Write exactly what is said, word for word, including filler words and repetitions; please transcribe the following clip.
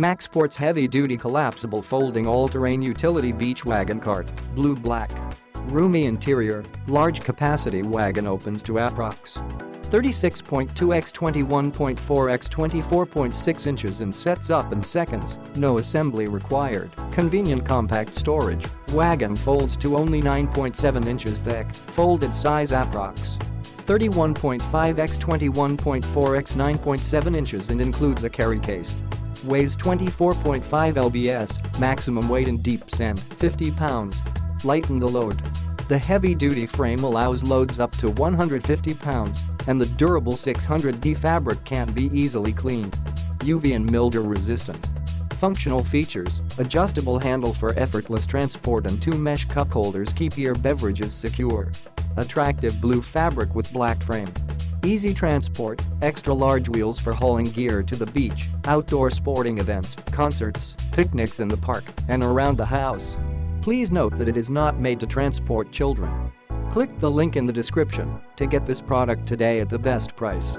Mac Sports heavy-duty collapsible folding all-terrain utility beach wagon cart, blue-black. Roomy interior, large capacity wagon opens to approx thirty-six point two by twenty-one point four by twenty-four point six inches and sets up in seconds, no assembly required. Convenient compact storage, wagon folds to only nine point seven inches thick, folded size approx thirty-one point five by twenty-one point four by nine point seven inches and includes a carry case. Weighs twenty-four point five pounds, maximum weight in deep sand, fifty pounds. Lighten the load. The heavy-duty frame allows loads up to one hundred fifty pounds, and the durable six hundred D fabric can be easily cleaned. U V and mildew resistant. Functional features, adjustable handle for effortless transport and two mesh cup holders keep your beverages secure. Attractive blue fabric with black frame. Easy transport, extra-large wheels for hauling gear to the beach, outdoor sporting events, concerts, picnics in the park, and around the house. Please note that it is not made to transport children. Click the link in the description to get this product today at the best price.